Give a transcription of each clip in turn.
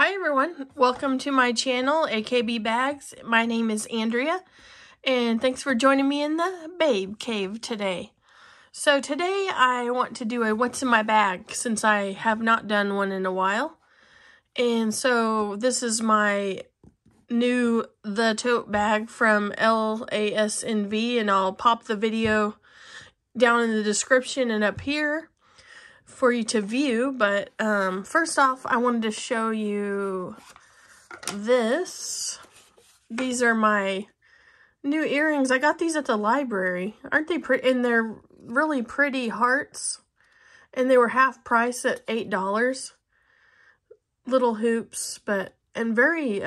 Hi everyone, welcome to my channel, AKB Bags. My name is Andrea, and thanks for joining me in the Babe Cave today. So today I want to do a what's in my bag, since I have not done one in a while. And so this is my new The Tote Bag from LASNV, and I'll pop the video down in the description and up here for you to view. But first off, I wanted to show you this. These are my new earrings. I got these at the library. Aren't they pretty? And they're really pretty hearts, and they were half price at $8. Little hoops, but and very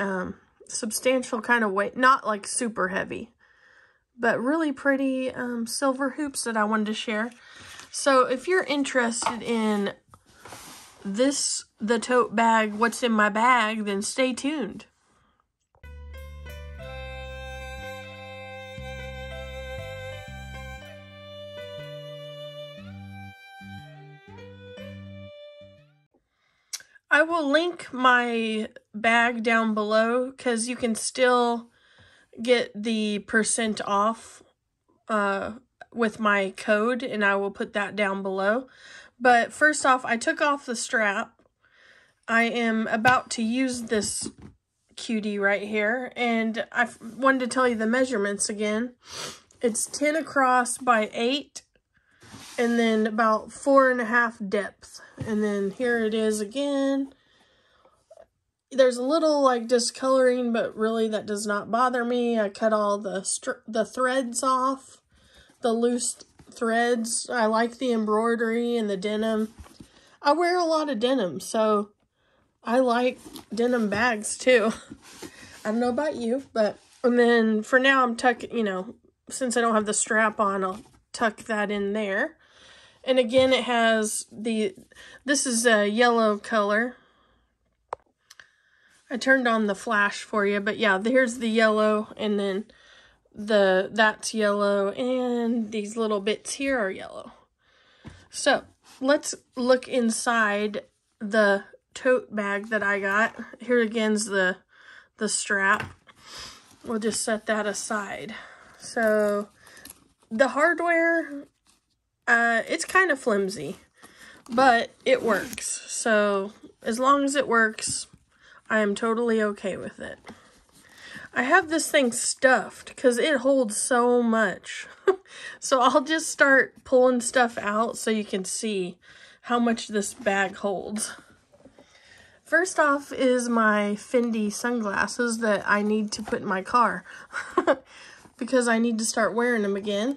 substantial kind of weight. Not like super heavy, but really pretty silver hoops that I wanted to share. So if you're interested in this, the tote bag, what's in my bag, then stay tuned. I will link my bag down below, because you can still get the % off with my code, and I will put that down below. But first off, I took off the strap. I am about to use this cutie right here, and I wanted to tell you the measurements again. It's 10 across by 8, and then about 4.5 depth. And then here it is again. There's a little like discoloring, but really that does not bother me. I cut all the threads off, the loose threads. I like the embroidery and the denim. I wear a lot of denim, so I like denim bags too. I don't know about you, but and then for now I'm tucking, you know, since I don't have the strap on, I'll tuck that in there. And again, it has this is a yellow color. I turned on the flash for you, but yeah, here's the yellow, and then that's yellow, and these little bits here are yellow. So let's look inside the tote bag that I got. Here again's the strap. We'll just set that aside. So the hardware, it's kind of flimsy, but it works. So as long as it works, I am totally okay with it. I have this thing stuffed because it holds so much. So I'll just start pulling stuff out so you can see how much this bag holds. First off is my Fendi sunglasses that I need to put in my car because I need to start wearing them again.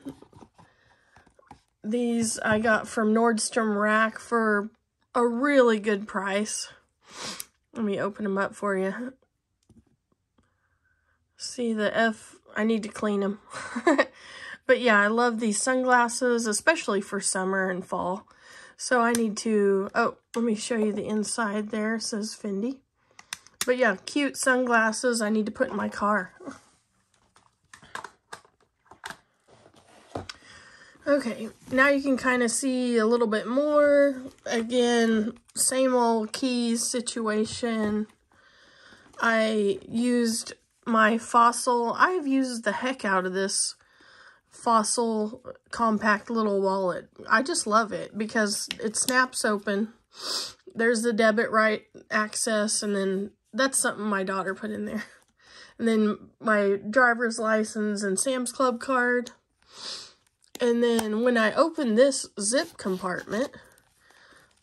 These I got from Nordstrom Rack for a really good price. Let me open them up for you. See the F, I need to clean them. But yeah, I love these sunglasses, especially for summer and fall. So I need to, oh, let me show you the inside there. It says Fendi. But yeah, cute sunglasses I need to put in my car. Okay, now you can kind of see a little bit more. Again, same old keys situation. I used my Fossil. I've used the heck out of this Fossil compact little wallet. I just love it because it snaps open. There's the debit right access, and then that's something my daughter put in there. And then my driver's license and Sam's Club card. And then when I open this zip compartment,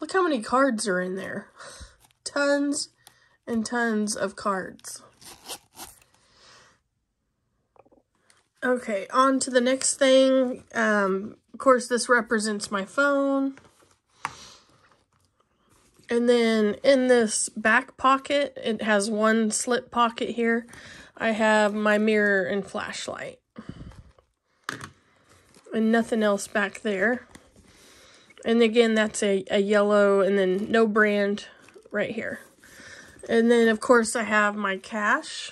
look how many cards are in there. Tons and tons of cards. Okay, on to the next thing. Of course, this represents my phone. And then in this back pocket, it has one slip pocket here. I have my mirror and flashlight. And nothing else back there. And again, that's a yellow, and then no brand right here. And then, of course, I have my cash.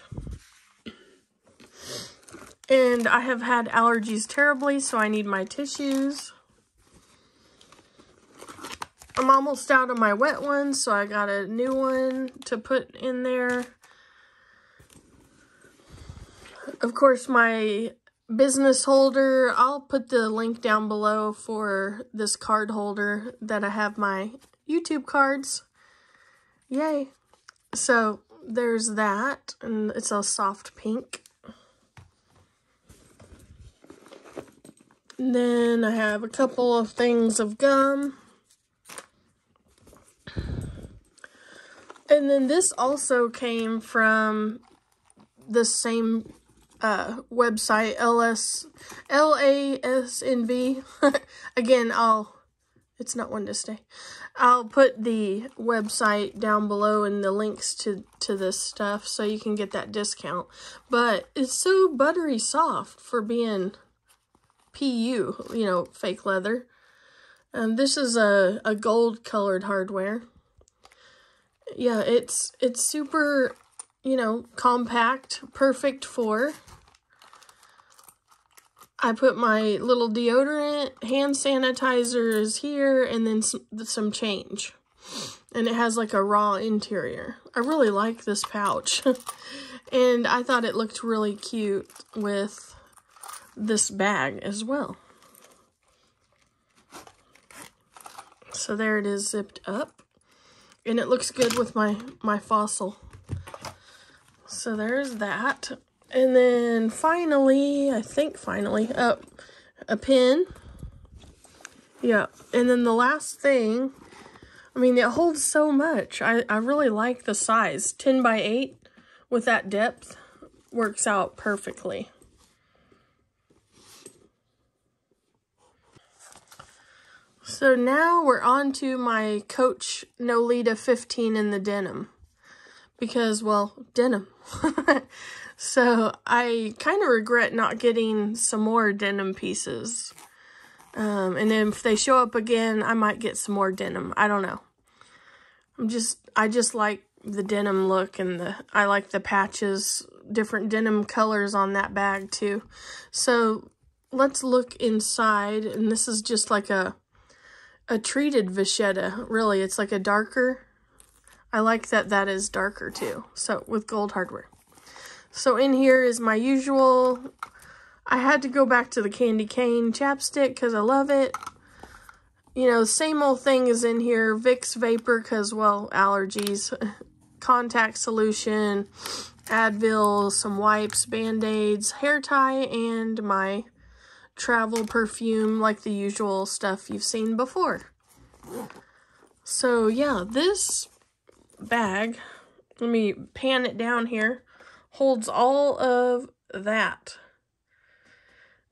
And I have had allergies terribly, so I need my tissues. I'm almost out of my wet ones, so I got a new one to put in there. Of course, my business holder, I'll put the link down below for this card holder that I have my YouTube cards. Yay. So there's that, and it's a soft pink. And then I have a couple of things of gum. And then this also came from the same website, LASNV. Again, it's not one to stay. I'll put the website down below and the links to this stuff so you can get that discount. But it's so buttery soft for being PU, you know, fake leather. This is a gold colored hardware. Yeah, it's super, you know, compact, perfect for. I put my little deodorant, hand sanitizers here, and then some change. And it has like a raw interior. I really like this pouch. And I thought it looked really cute with this bag as well. So there it is, zipped up. And it looks good with my Fossil. So there's that. And then finally, a pin. Yeah. And then the last thing, I mean, it holds so much. I really like the size. 10 by 8 with that depth works out perfectly. So now we're on to my Coach Nolita 15 in the denim. Because, well, denim. So I kind of regret not getting some more denim pieces. And then if they show up again, I might get some more denim. I don't know. I just like the denim look, and I like the patches, different denim colors on that bag too. So let's look inside, and this is just like a treated Vachetta. Really, it's like a darker. I like that is darker too, so with gold hardware. So in here is my usual. I had to go back to the Candy Cane Chapstick because I love it. You know, same old thing is in here. Vicks Vapor because, well, allergies. Contact solution, Advil, some wipes, Band-Aids, hair tie, and my travel perfume, like the usual stuff you've seen before. So yeah, this bag, let me pan it down here, holds all of that.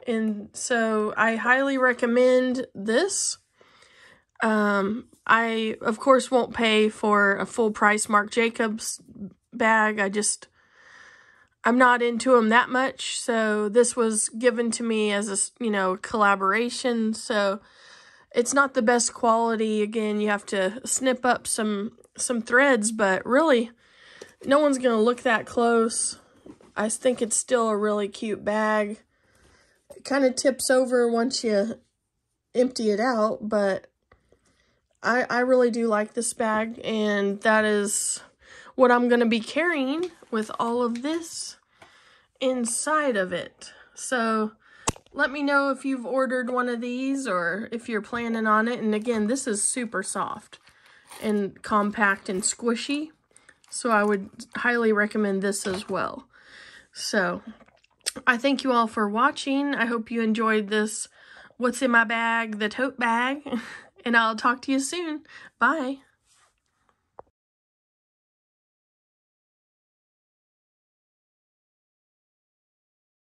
And so I highly recommend this. I, of course, won't pay for a full price Marc Jacobs bag. I'm not into them that much. So this was given to me as a, you know, collaboration. So it's not the best quality. Again, you have to snip up some threads, but really no one's going to look that close. I think it's still a really cute bag. It kind of tips over once you empty it out, but I really do like this bag, and that is what I'm going to be carrying with all of this inside of it. So let me know if you've ordered one of these or if you're planning on it. And again, this is super soft and compact and squishy, so I would highly recommend this as well. So I thank you all for watching. I hope you enjoyed this What's in My Bag, the tote bag, and I'll talk to you soon. Bye.